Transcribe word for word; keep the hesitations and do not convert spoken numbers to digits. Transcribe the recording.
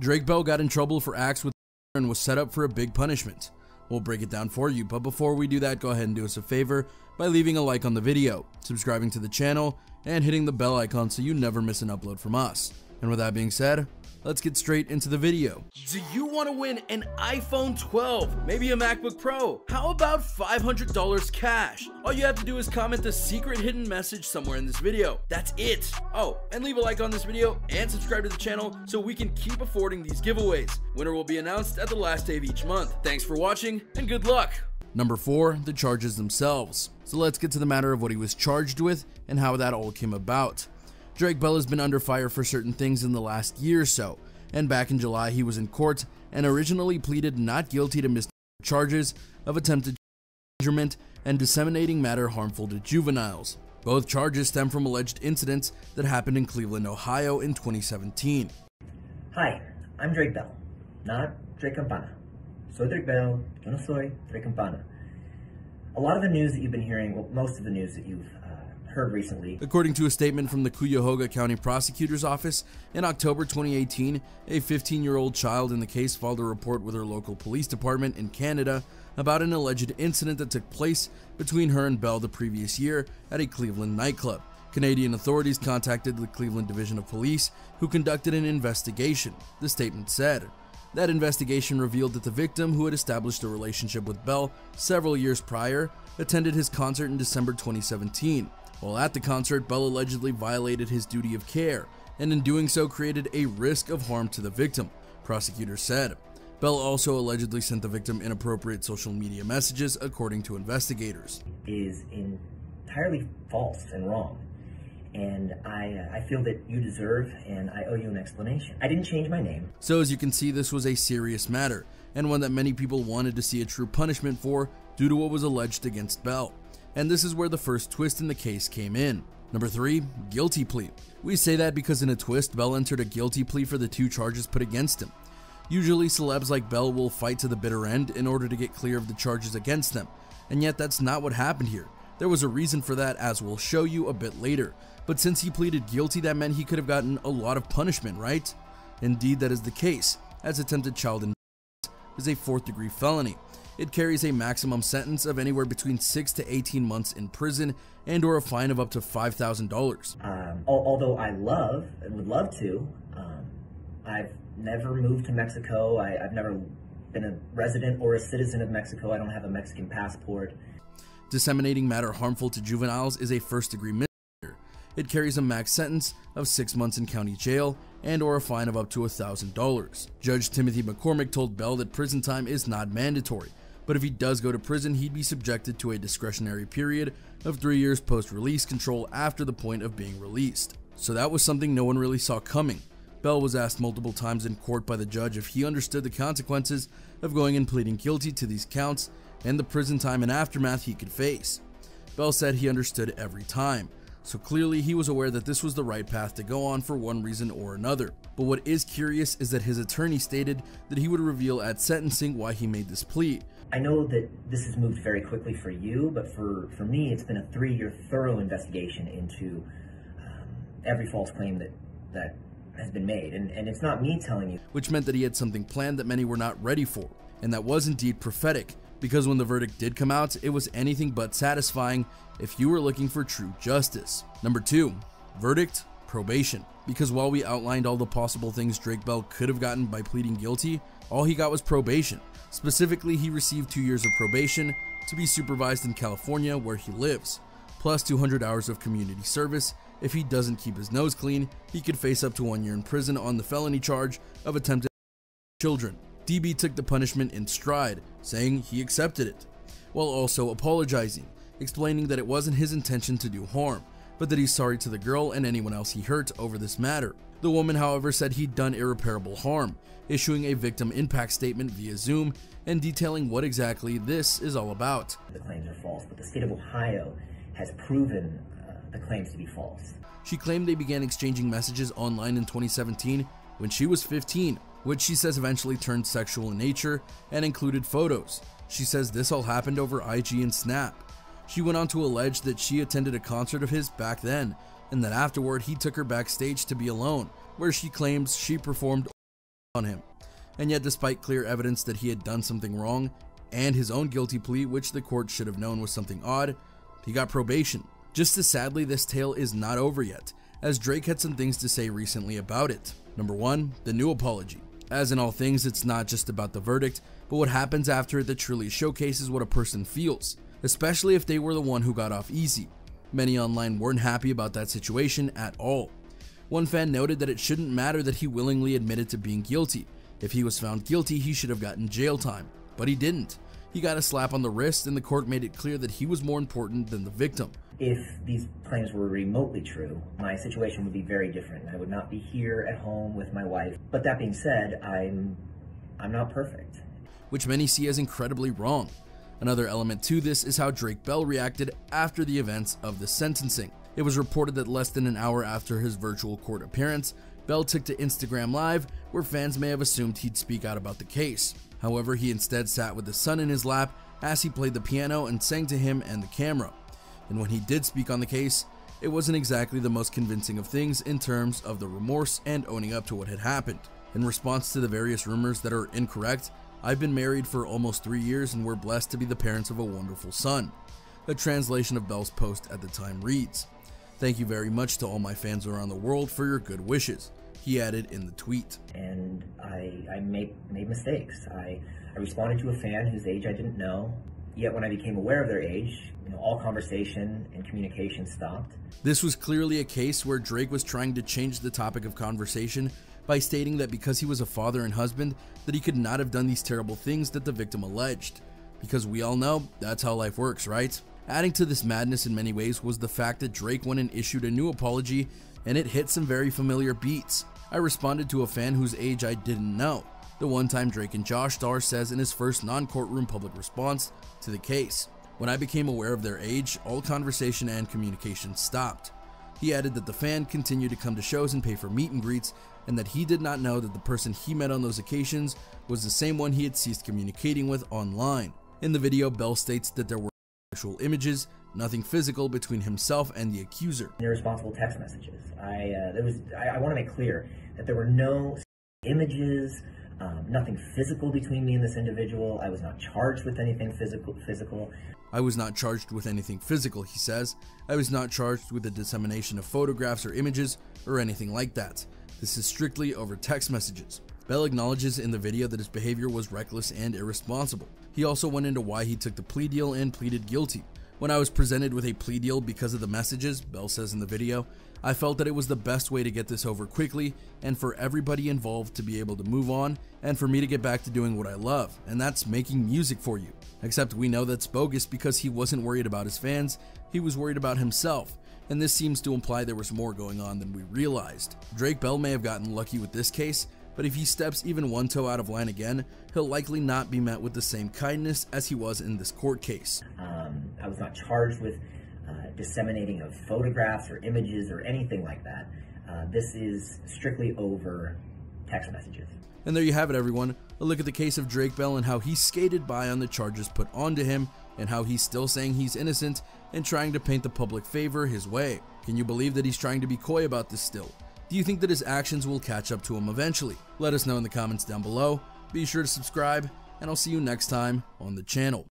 Drake Bell got in trouble for acts with and was set up for a big punishment. We'll break it down for you, but before we do that, go ahead and do us a favor by leaving a like on the video, subscribing to the channel, and hitting the bell icon so you never miss an upload from us. And with that being said, let's get straight into the video. Do you want to win an iPhone twelve? Maybe a MacBook Pro? How about five hundred dollars cash? All you have to do is comment the secret hidden message somewhere in this video. That's it. Oh, and leave a like on this video and subscribe to the channel so we can keep affording these giveaways. Winner will be announced at the last day of each month. Thanks for watching and good luck. Number four, the charges themselves. So let's get to the matter of what he was charged with and how that all came about. Drake Bell has been under fire for certain things in the last year or so, and back in July he was in court and originally pleaded not guilty to misdemeanor charges of attempted endangerment and disseminating matter harmful to juveniles. Both charges stem from alleged incidents that happened in Cleveland, Ohio in twenty seventeen. Hi, I'm Drake Bell, not Drake Campana. Soy Drake Bell, yo no soy Drake Campana. A lot of the news that you've been hearing, well, most of the news that you've uh, heard recently. According to a statement from the Cuyahoga County Prosecutor's Office, in October twenty eighteen, a fifteen-year-old child in the case filed a report with her local police department in Canada about an alleged incident that took place between her and Bell the previous year at a Cleveland nightclub. Canadian authorities contacted the Cleveland Division of Police, who conducted an investigation. The statement said, "That investigation revealed that the victim, who had established a relationship with Bell several years prior, attended his concert in December twenty seventeen. While at the concert, Bell allegedly violated his duty of care, and in doing so created a risk of harm to the victim," prosecutors said. Bell also allegedly sent the victim inappropriate social media messages, according to investigators. It is entirely false and wrong, and I, uh, I feel that you deserve and I owe you an explanation. I didn't change my name. So as you can see, this was a serious matter, and one that many people wanted to see a true punishment for due to what was alleged against Bell. And this is where the first twist in the case came in. Number three, guilty plea. We say that because in a twist, Bell entered a guilty plea for the two charges put against him. Usually, celebs like Bell will fight to the bitter end in order to get clear of the charges against them, and yet that's not what happened here. There was a reason for that, as we'll show you a bit later, but since he pleaded guilty, that meant he could have gotten a lot of punishment, right? Indeed, that is the case, as attempted child endangerment is a fourth degree felony. It carries a maximum sentence of anywhere between six to eighteen months in prison and or a fine of up to five thousand dollars. Um, although I love and would love to, um, I've never moved to Mexico. I, I've never been a resident or a citizen of Mexico. I don't have a Mexican passport. Disseminating matter harmful to juveniles is a first-degree misdemeanor. It carries a max sentence of six months in county jail and or a fine of up to one thousand dollars. Judge Timothy McCormick told Bell that prison time is not mandatory, but if he does go to prison, he'd be subjected to a discretionary period of three years post-release control after the point of being released. So that was something no one really saw coming. Bell was asked multiple times in court by the judge if he understood the consequences of going and pleading guilty to these counts and the prison time and aftermath he could face. Bell said he understood every time, so clearly he was aware that this was the right path to go on for one reason or another. But what is curious is that his attorney stated that he would reveal at sentencing why he made this plea. I know that this has moved very quickly for you, but for, for me, it's been a three-year thorough investigation into um, every false claim that, that has been made, and, and it's not me telling you. Which meant that he had something planned that many were not ready for, and that was indeed prophetic, because when the verdict did come out, it was anything but satisfying if you were looking for true justice. Number two, verdict, probation. Because while we outlined all the possible things Drake Bell could have gotten by pleading guilty, all he got was probation. Specifically, he received two years of probation to be supervised in California where he lives, plus two hundred hours of community service. If he doesn't keep his nose clean, he could face up to one year in prison on the felony charge of attempted children. D B took the punishment in stride, saying he accepted it, while also apologizing, explaining that it wasn't his intention to do harm, but that he's sorry to the girl and anyone else he hurt over this matter. The woman, however, said he'd done irreparable harm, issuing a victim impact statement via Zoom and detailing what exactly this is all about. The claims are false, but the state of Ohio has proven uh, the claims to be false. She claimed they began exchanging messages online in twenty seventeen when she was fifteen, which she says eventually turned sexual in nature and included photos. She says this all happened over I G and Snap. She went on to allege that she attended a concert of his back then, and that afterward he took her backstage to be alone, where she claims she performed on him. And yet, despite clear evidence that he had done something wrong and his own guilty plea, which the court should have known was something odd, he got probation. Just as sadly, this tale is not over yet, as Drake had some things to say recently about it. Number one, the new apology. As in all things, it's not just about the verdict, but what happens after it that truly showcases what a person feels, especially if they were the one who got off easy. Many online weren't happy about that situation at all. One fan noted that it shouldn't matter that he willingly admitted to being guilty. If he was found guilty, he should have gotten jail time, but he didn't. He got a slap on the wrist, and the court made it clear that he was more important than the victim. If these claims were remotely true, my situation would be very different. I would not be here at home with my wife. But that being said, I'm, I'm not perfect. Which many see as incredibly wrong. Another element to this is how Drake Bell reacted after the events of the sentencing. It was reported that less than an hour after his virtual court appearance, Bell took to Instagram Live, where fans may have assumed he'd speak out about the case. However, he instead sat with his son in his lap as he played the piano and sang to him and the camera. And when he did speak on the case, it wasn't exactly the most convincing of things in terms of the remorse and owning up to what had happened. In response to the various rumors that are incorrect, I've been married for almost three years and we're blessed to be the parents of a wonderful son. A translation of Bell's post at the time reads, "Thank you very much to all my fans around the world for your good wishes," he added in the tweet. And I, I make, made mistakes. I, I responded to a fan whose age I didn't know, yet when I became aware of their age, you know, all conversation and communication stopped. This was clearly a case where Drake was trying to change the topic of conversation by stating that because he was a father and husband, that he could not have done these terrible things that the victim alleged. Because we all know, that's how life works, right? Adding to this madness in many ways was the fact that Drake went and issued a new apology, and it hit some very familiar beats. I responded to a fan whose age I didn't know, the one-time Drake and Josh star says in his first non-courtroom public response to the case. When I became aware of their age, all conversation and communication stopped. He added that the fan continued to come to shows and pay for meet and greets, and that he did not know that the person he met on those occasions was the same one he had ceased communicating with online. In the video, Bell states that there were sexual images, nothing physical, between himself and the accuser. Irresponsible text messages. I, uh, there was, I, I want to make clear that there were no images, um, nothing physical between me and this individual. I was not charged with anything physical. physical. I was not charged with anything physical, he says. I was not charged with the dissemination of photographs or images or anything like that. This is strictly over text messages. Bell acknowledges in the video that his behavior was reckless and irresponsible. He also went into why he took the plea deal and pleaded guilty. When I was presented with a plea deal because of the messages, Bell says in the video, I felt that it was the best way to get this over quickly and for everybody involved to be able to move on and for me to get back to doing what I love, and that's making music for you. Except we know that's bogus because he wasn't worried about his fans, he was worried about himself, and this seems to imply there was more going on than we realized. Drake Bell may have gotten lucky with this case, but if he steps even one toe out of line again, he'll likely not be met with the same kindness as he was in this court case. Um, I was not charged with uh, disseminating of photographs or images or anything like that. Uh, this is strictly over text messages. And there you have it, everyone. A look at the case of Drake Bell and how he skated by on the charges put onto him, and how he's still saying he's innocent and trying to paint the public favor his way. Can you believe that he's trying to be coy about this still? Do you think that his actions will catch up to him eventually? Let us know in the comments down below. Be sure to subscribe, and I'll see you next time on the channel.